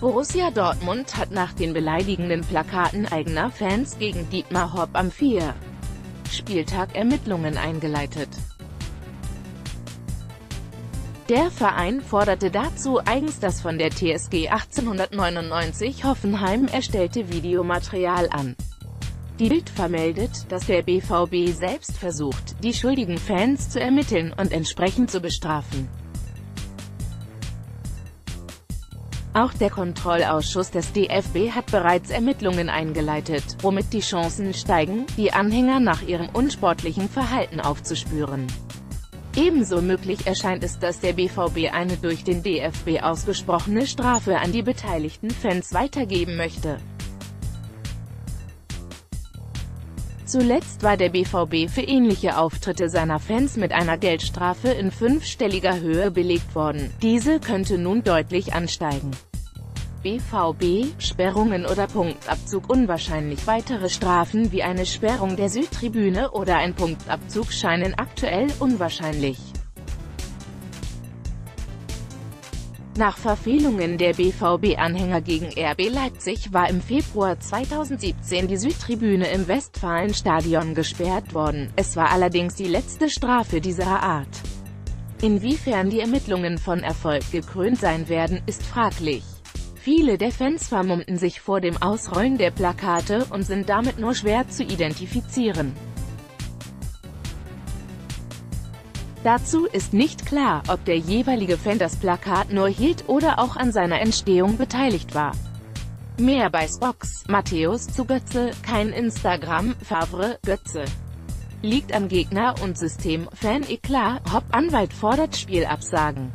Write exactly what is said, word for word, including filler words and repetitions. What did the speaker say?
Borussia Dortmund hat nach den beleidigenden Plakaten eigener Fans gegen Dietmar Hopp am vierten Spieltag Ermittlungen eingeleitet. Der Verein forderte dazu eigens das von der T S G achtzehnhundertneunundneunzig Hoffenheim erstellte Videomaterial an. Die Bild vermeldet, dass der B V B selbst versucht, die schuldigen Fans zu ermitteln und entsprechend zu bestrafen. Auch der Kontrollausschuss des D F B hat bereits Ermittlungen eingeleitet, womit die Chancen steigen, die Anhänger nach ihrem unsportlichen Verhalten aufzuspüren. Ebenso möglich erscheint es, dass der B V B eine durch den D F B ausgesprochene Strafe an die beteiligten Fans weitergeben möchte. Zuletzt war der B V B für ähnliche Auftritte seiner Fans mit einer Geldstrafe in fünfstelliger Höhe belegt worden, diese könnte nun deutlich ansteigen. B V B, Sperrungen oder Punktabzug unwahrscheinlich. Weitere Strafen wie eine Sperrung der Südtribüne oder ein Punktabzug scheinen aktuell unwahrscheinlich. Nach Verfehlungen der B V B-Anhänger gegen R B Leipzig war im Februar zweitausendsiebzehn die Südtribüne im Westfalenstadion gesperrt worden, es war allerdings die letzte Strafe dieser Art. Inwiefern die Ermittlungen von Erfolg gekrönt sein werden, ist fraglich. Viele der Fans vermummten sich vor dem Ausrollen der Plakate und sind damit nur schwer zu identifizieren. Dazu ist nicht klar, ob der jeweilige Fan das Plakat nur hielt oder auch an seiner Entstehung beteiligt war. Mehr bei Spox. Matthäus zu Götze, kein Instagram, Favre, Götze. Liegt am Gegner und System, Fan-Eklat, Hopp-Anwalt fordert Spielabsagen.